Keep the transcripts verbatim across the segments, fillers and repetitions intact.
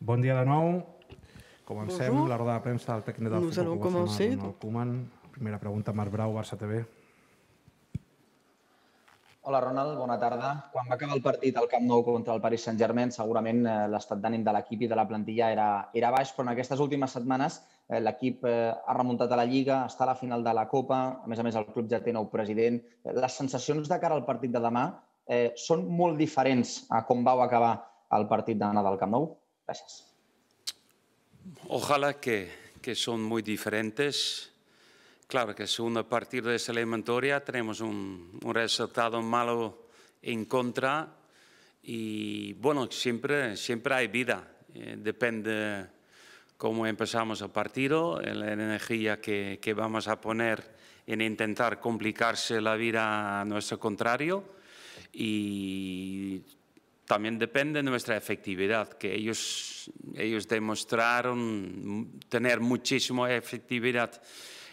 Bon dia de nou. Comencem la roda de premsa del tècnic del futbol Barcelona, Ronald Koeman. Primera pregunta, Marc Brau, Barça T V. Hola, Ronald, bona tarda. Quan va acabar el partit al Camp Nou contra el Paris Saint-Germain, segurament l'estat d'ànim de l'equip i de la plantilla era baix, però en aquestes últimes setmanes l'equip ha remuntat a la Lliga, està a la final de la Copa, a més a més el club ja té nou president. Les sensacions de cara al partit de demà són molt diferents a com vau acabar el partit d'anada del Camp Nou? Gràcies. Ojalá que, que son muy diferentes. Claro que según partir de esa eliminatoria tenemos un, un resultado malo en contra y bueno, siempre, siempre hay vida. Eh, depende cómo empezamos el partido, la energía que, que vamos a poner en intentar complicarse la vida a nuestro contrario y también depende de nuestra efectividad, que ellos, ellos demostraron tener muchísima efectividad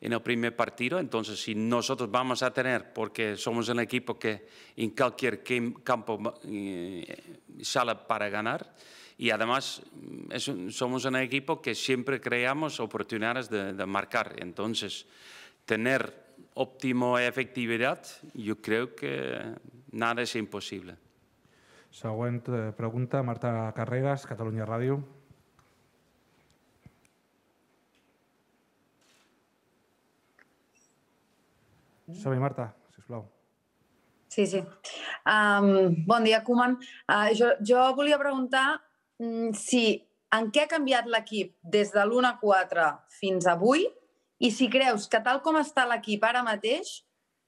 en el primer partido. Entonces, si nosotros vamos a tener, porque somos un equipo que en cualquier campo eh, sale para ganar, y además es un, somos un equipo que siempre creamos oportunidades de, de marcar. Entonces, tener óptima efectividad, yo creo que nada es imposible. Següent pregunta, Marta Carregas, Catalunya Ràdio. Som-hi, Marta, sisplau. Sí, sí. Bon dia, Koeman. Jo volia preguntar si en què ha canviat l'equip des de l'un a quatre fins avui i si creus que tal com està l'equip ara mateix,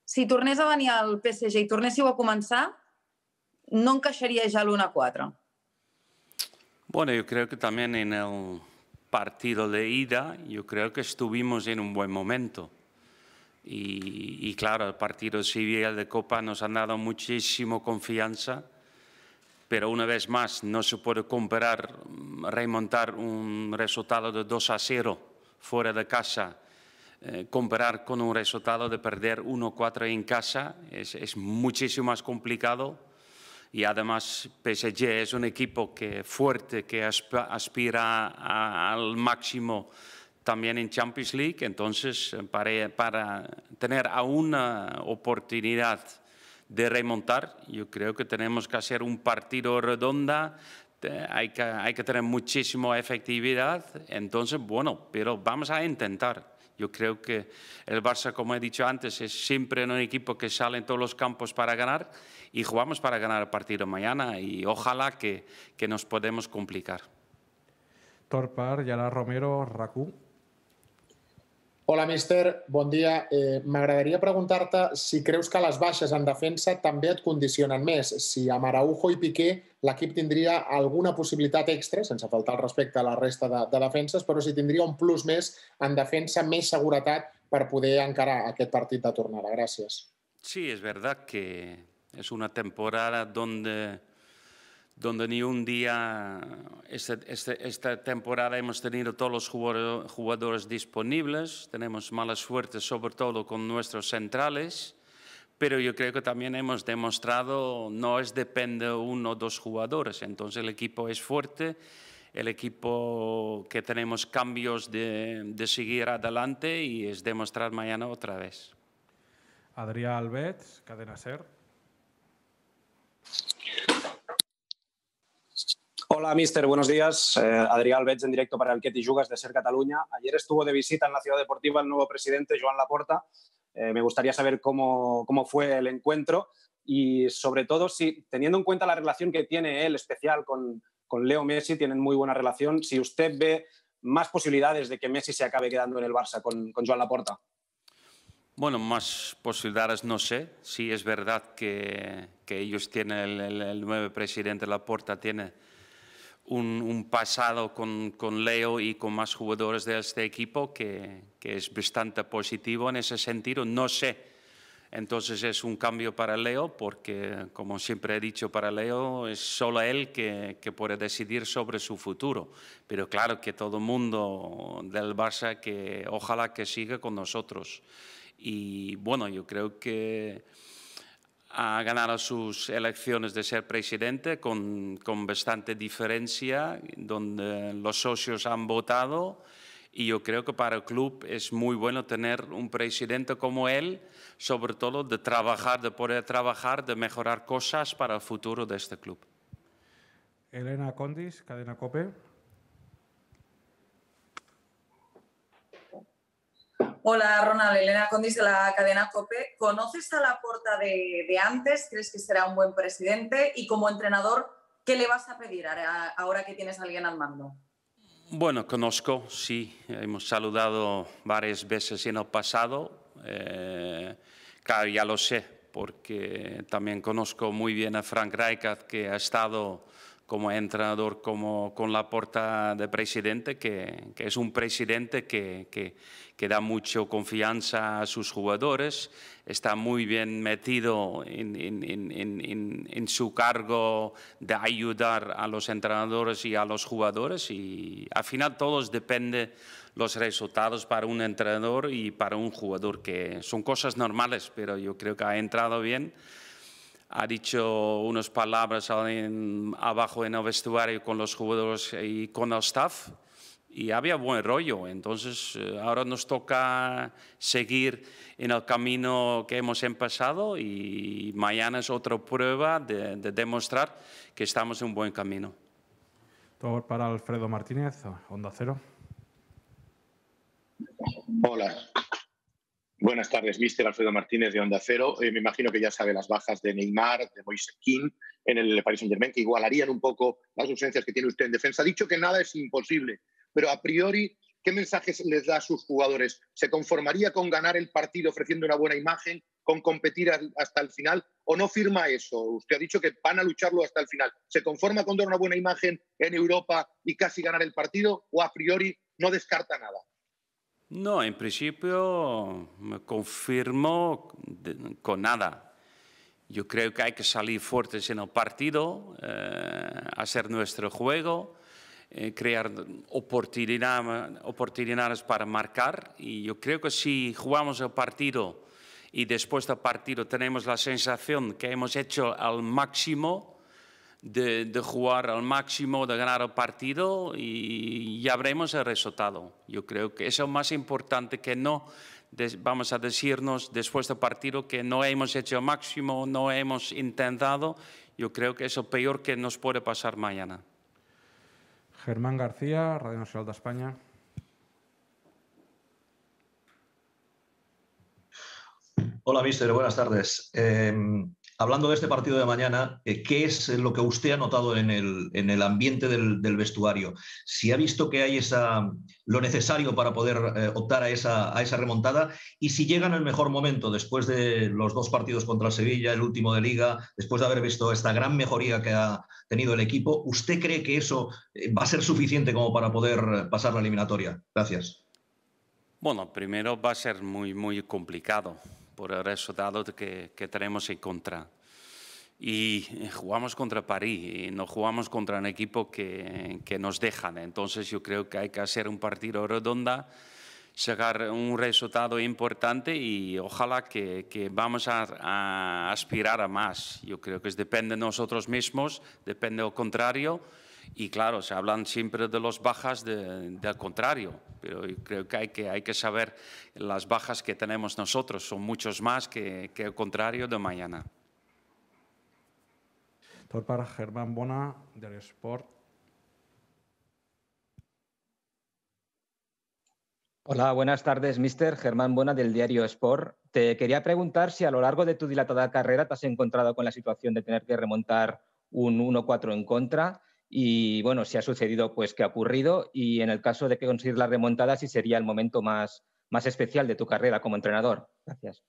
si tornés a venir al P S G i tornéssiu a començar, no encaixaría ya el uno a cuatro. Bueno, yo creo que también en el partido de ida, yo creo que estuvimos en un buen momento. Y, y claro, el partido Sevilla de Copa nos ha dado muchísima confianza, pero una vez más no se puede comparar, remontar un resultado de dos a cero fuera de casa, eh, comparar con un resultado de perder uno a cuatro en casa, es, es muchísimo más complicado. Y además P S G es un equipo que fuerte, que aspira a, a, al máximo también en Champions League. Entonces, para, para tener aún una oportunidad de remontar, yo creo que tenemos que hacer un partido redonda, hay que, hay que tener muchísima efectividad. Entonces, bueno, pero vamos a intentar. Yo creo que el Barça, como he dicho antes, es siempre un equipo que sale en todos los campos para ganar y jugamos para ganar el partido mañana y ojalá que, que nos podemos complicar. Torpar, Yaná Romero, Rakú. Hola, mister. Bon dia. Eh, M'agradaria preguntar-te si creus que les baixes en defensa també et condicionen més. Si amb Araujo i Piqué l'equip tindria alguna possibilitat extra, sense faltar el respecte a la resta de, de defenses, però si tindria un plus més en defensa, més seguretat per poder encarar aquest partit de tornada. Gràcies. Sí, és verdad que es una temporada donde, donde ni un día, esta, esta, esta temporada hemos tenido todos los jugadores disponibles, tenemos mala suerte sobre todo con nuestros centrales, pero yo creo que también hemos demostrado no es depende uno o dos jugadores, entonces el equipo es fuerte, el equipo que tenemos cambios de, de seguir adelante y es demostrar mañana otra vez. Adrià Alves, Cadena Ser. Hola, mister. Buenos días. Eh, Adrià Alves en directo para el Queti Jugas de Ser Cataluña. Ayer estuvo de visita en la Ciudad Deportiva el nuevo presidente, Joan Laporta. Eh, me gustaría saber cómo, cómo fue el encuentro y, sobre todo, si teniendo en cuenta la relación que tiene él especial con, con Leo Messi, tienen muy buena relación, si usted ve más posibilidades de que Messi se acabe quedando en el Barça con, con Joan Laporta. Bueno, más posibilidades no sé. Sí, es verdad que, que ellos tienen, el, el, el nuevo presidente Laporta tiene un, un pasado con, con Leo y con más jugadores de este equipo que, que es bastante positivo en ese sentido. No sé, entonces es un cambio para Leo porque, como siempre he dicho, para Leo es solo él que, que puede decidir sobre su futuro. Pero claro que todo el mundo del Barça que ojalá que siga con nosotros. Y bueno, yo creo que a ganar a sus elecciones de ser presidente con, con bastante diferencia, donde los socios han votado, y yo creo que para el club es muy bueno tener un presidente como él, sobre todo de trabajar, de poder trabajar, de mejorar cosas para el futuro de este club. Elena Condis, Cadena Cope. Hola, Ronald. Elena Condis de la Cadena COPE. ¿Conoces a Laporta de, de antes? ¿Crees que será un buen presidente? Y como entrenador, ¿qué le vas a pedir a, a, ahora que tienes a alguien al mando? Bueno, conozco, sí. Hemos saludado varias veces en el pasado. Eh, claro, ya lo sé, porque también conozco muy bien a Frank Reichert, que ha estado como entrenador, como con Laporta de presidente, que, que es un presidente que, que, que da mucha confianza a sus jugadores, está muy bien metido en, en, en, en, en su cargo de ayudar a los entrenadores y a los jugadores, y al final todos depende los resultados para un entrenador y para un jugador, que son cosas normales, pero yo creo que ha entrado bien. Ha dicho unas palabras en, abajo en el vestuario con los jugadores y con el staff, y había buen rollo. Entonces ahora nos toca seguir en el camino que hemos empezado, y mañana es otra prueba de, de demostrar que estamos en un buen camino. Todo para Alfredo Martínez, Onda Cero. Hola. Buenas tardes, mister Alfredo Martínez de Onda Cero. Eh, me imagino que ya sabe las bajas de Neymar, de Moise Kean en el Paris Saint-Germain, que igualarían un poco las ausencias que tiene usted en defensa. Ha dicho que nada es imposible, pero a priori, ¿qué mensajes les da a sus jugadores? ¿Se conformaría con ganar el partido ofreciendo una buena imagen, con competir hasta el final, o no firma eso? Usted ha dicho que van a lucharlo hasta el final. ¿Se conforma con dar una buena imagen en Europa y casi ganar el partido, o a priori no descarta nada? No, en principio me confirmo con nada. Yo creo que hay que salir fuertes en el partido, eh, hacer nuestro juego, eh, crear oportunidad, oportunidades para marcar. Y yo creo que si jugamos el partido y después del partido tenemos la sensación que hemos hecho al máximo, De, de jugar al máximo, de ganar el partido, y ya veremos el resultado. Yo creo que eso es más importante, que no des, vamos a decirnos después del partido que no hemos hecho el máximo, no hemos intentado. Yo creo que eso es peor que nos puede pasar mañana. Germán García, Radio Nacional de España. Hola, mister. Buenas tardes. Eh... Hablando de este partido de mañana, ¿qué es lo que usted ha notado en el, en el ambiente del, del vestuario? Si ha visto que hay esa, lo necesario para poder eh, optar a esa, a esa remontada, y si llega en el mejor momento, después de los dos partidos contra Sevilla, el último de Liga, después de haber visto esta gran mejoría que ha tenido el equipo, ¿usted cree que eso va a ser suficiente como para poder pasar la eliminatoria? Gracias. Bueno, primero va a ser muy, muy complicado, por el resultado que, que tenemos en contra. Y jugamos contra París, y no jugamos contra un equipo que, que nos dejan. Entonces yo creo que hay que hacer un partido redondo, sacar un resultado importante, y ojalá que, que vamos a, a aspirar a más. Yo creo que depende de nosotros mismos, depende del contrario. Y claro, se hablan siempre de las bajas de, del contrario, pero yo creo que hay, que hay que saber las bajas que tenemos nosotros, son muchos más que, que el contrario de mañana. Todo para Germán Bona, del Sport. Hola, buenas tardes, mister. Germán Bona, del diario Sport. Te quería preguntar si a lo largo de tu dilatada carrera te has encontrado con la situación de tener que remontar un uno cuatro en contra. Y bueno, si ha sucedido, pues que ha ocurrido, y en el caso de que conseguir la remontada, si sería el momento más, más especial de tu carrera como entrenador. Gracias.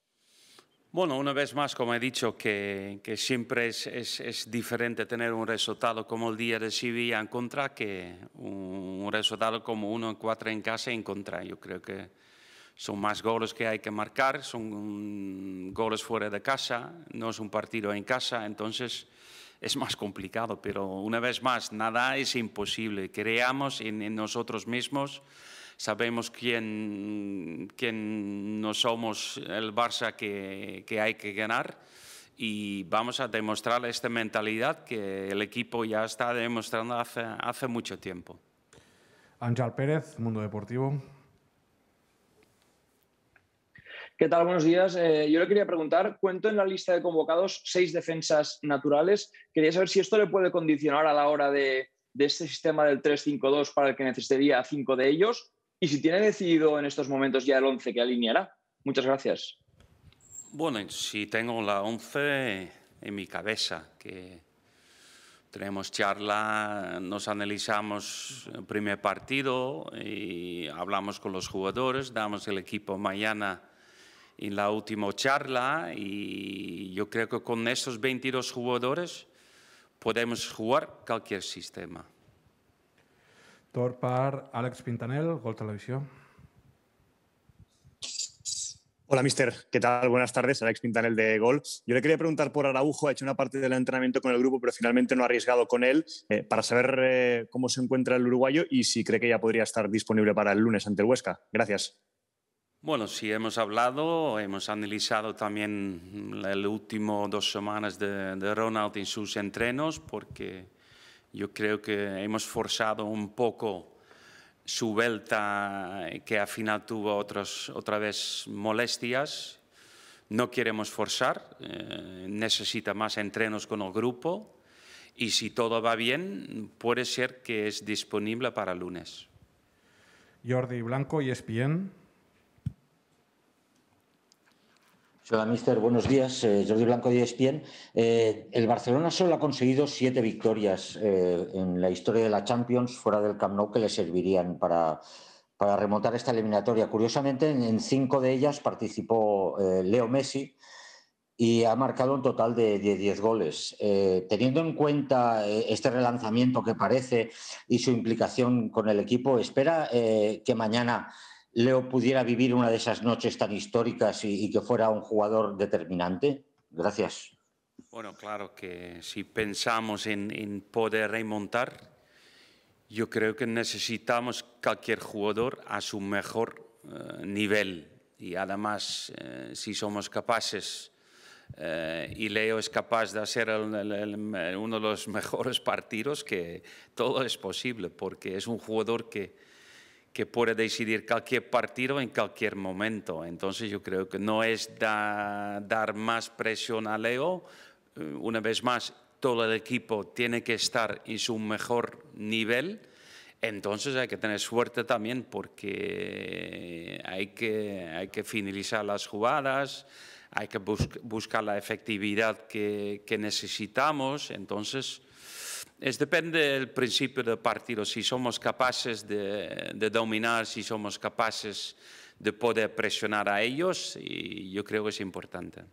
Bueno, una vez más, como he dicho, que, que siempre es, es, es diferente tener un resultado como el día de Sevilla en contra que un, un resultado como uno cuatro en casa en contra. Yo creo que son más goles que hay que marcar, son goles fuera de casa, no es un partido en casa, entonces es más complicado, pero una vez más, nada es imposible. Creamos en, en nosotros mismos, sabemos quién, quién no somos el Barça que, que hay que ganar, y vamos a demostrar esta mentalidad que el equipo ya está demostrando hace, hace mucho tiempo. Ángel Pérez, Mundo Deportivo. ¿Qué tal? Buenos días. Eh, yo le quería preguntar, cuento en la lista de convocados seis defensas naturales. Quería saber si esto le puede condicionar a la hora de, de este sistema del tres cinco dos para el que necesitaría cinco de ellos y si tiene decidido en estos momentos ya el once que alineará. Muchas gracias. Bueno, si tengo la once en mi cabeza, que tenemos charla, nos analizamos el primer partido y hablamos con los jugadores, damos el equipo mañana en la última charla y yo creo que con esos veintidós jugadores podemos jugar cualquier sistema. Tor per Alex Pintanel, Gol Televisión. Hola, mister. ¿Qué tal? Buenas tardes. Alex Pintanel de Gol. Yo le quería preguntar por Araujo. Ha hecho una parte del entrenamiento con el grupo, pero finalmente no ha arriesgado con él eh, para saber eh, cómo se encuentra el uruguayo y si cree que ya podría estar disponible para el lunes ante el Huesca. Gracias. Bueno, sí, hemos hablado, hemos analizado también las últimas dos semanas de, de Ronald en sus entrenos, porque yo creo que hemos forzado un poco su vuelta, que al final tuvo otros, otra vez molestias. No queremos forzar, eh, necesita más entrenos con el grupo y si todo va bien puede ser que es disponible para el lunes. Jordi Blanco, E S P N. Hola, mister. Buenos días. Eh, Jordi Blanco de E S P N. Eh, el Barcelona solo ha conseguido siete victorias eh, en la historia de la Champions fuera del Camp Nou que le servirían para, para remontar esta eliminatoria. Curiosamente, en, en cinco de ellas participó eh, Leo Messi y ha marcado un total de diez goles. Eh, teniendo en cuenta eh, este relanzamiento que parece y su implicación con el equipo, ¿espera eh, que mañana Leo pudiera vivir una de esas noches tan históricas y, y que fuera un jugador determinante? Gracias. Bueno, claro que si pensamos en, en poder remontar, yo creo que necesitamos cualquier jugador a su mejor eh, nivel. Y además, eh, si somos capaces, eh, y Leo es capaz de hacer el, el, el, uno de los mejores partidos, que todo es posible, porque es un jugador que... que puede decidir cualquier partido en cualquier momento. Entonces yo creo que no es da, dar más presión a Leo. Una vez más, todo el equipo tiene que estar en su mejor nivel. Entonces hay que tener suerte también porque hay que, hay que finalizar las jugadas, hay que bus buscar la efectividad que, que necesitamos. Entonces... Es depende del principio del partido, si somos capaces de, de dominar, si somos capaces de poder presionar a ellos, y yo creo que es importante.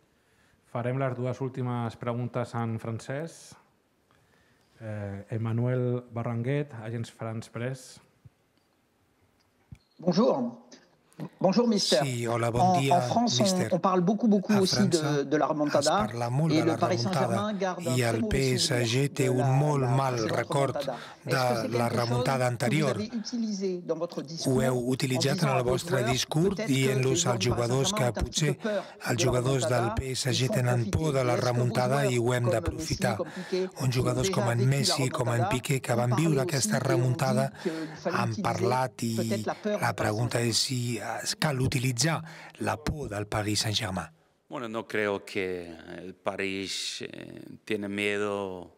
Farem les dues últimes preguntes en francès. Eh, Emmanuel Barranguet, Agence France Press. Bonjour. Bonjour, mister. Sí, hola, bon dia, en, en France, on, on parle beaucoup, beaucoup aussi de, de la remontada. Et le Paris Saint-Germain garde un très mauvais souvenir de la, molt mal record de la remuntada anterior. Ho heu utilitzat en el vostre discurs dient los als jugadors que potser els jugadors del P S G tenen por de la remuntada i ho hem d'aprofitar. Uns jugadors com en Messi, com en Piqué, que van viure aquesta remuntada, han parlat i la pregunta és si cal utilitzar la por del Paris Saint-Germain. Bueno, no creo que el París eh, tiene miedo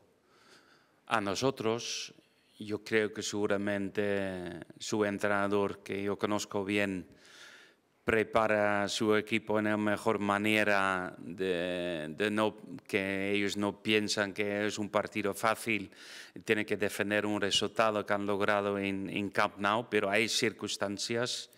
a nosotros. Yo creo que seguramente su entrenador, que yo conozco bien, prepara su equipo en la mejor manera de, de no, que ellos no piensan que es un partido fácil, tienen que defender un resultado que han logrado en, en Camp Nou, pero hay circunstancias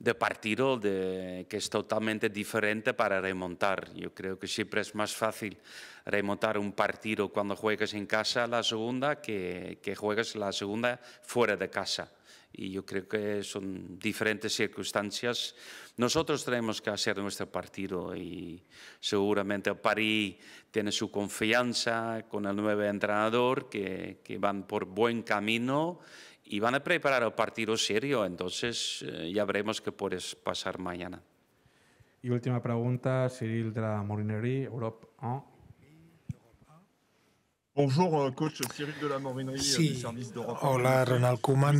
de partido de, que es totalmente diferente para remontar. Yo creo que siempre es más fácil remontar un partido cuando juegas en casa la segunda que, que juegas la segunda fuera de casa. Y yo creo que son diferentes circunstancias. Nosotros tenemos que hacer nuestro partido y seguramente París tiene su confianza con el nuevo entrenador que, que van por buen camino y van a preparar el partido serio, entonces eh, ya veremos qué puede pasar mañana. I última pregunta, Cyril de la Morinerie, Europe un. Bonjour, coach Cyril de la Morinerie, sí. del service d'Europe. Hola, Ronald Koeman.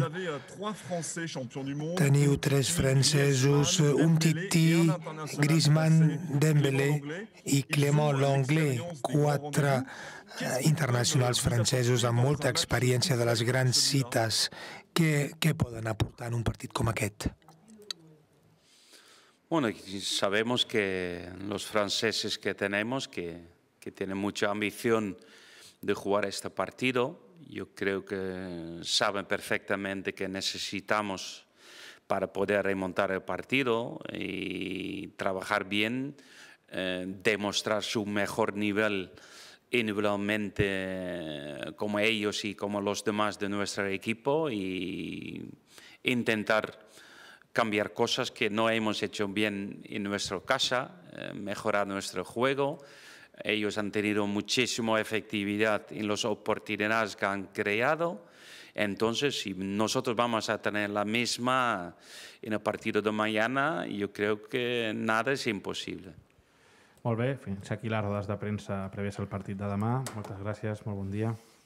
Teniu tres francesos, Umtiti, Griezmann, Dembélé i Clément Lenglet, quatre internacionals francesos amb molta experiència de les grans cites. Què poden aportar en un partit com aquest? Bueno, sabemos que los franceses que tenemos, que, que tienen mucha ambición de jugar este partido. Yo creo que saben perfectamente que necesitamos para poder remontar el partido y trabajar bien, eh, demostrar su mejor nivel individualmente eh, como ellos y como los demás de nuestro equipo y intentar cambiar cosas que no hemos hecho bien en nuestra casa, eh, mejorar nuestro juego. Ellos han tenido muchísima efectividad en las oportunidades que han creado. Entonces, si nosotros vamos a tener la misma en el partido de mañana, yo creo que nada es imposible. Molt bé, fins aquí les rodes de premsa prèvies al partit de demà. Moltes gràcies, molt bon dia.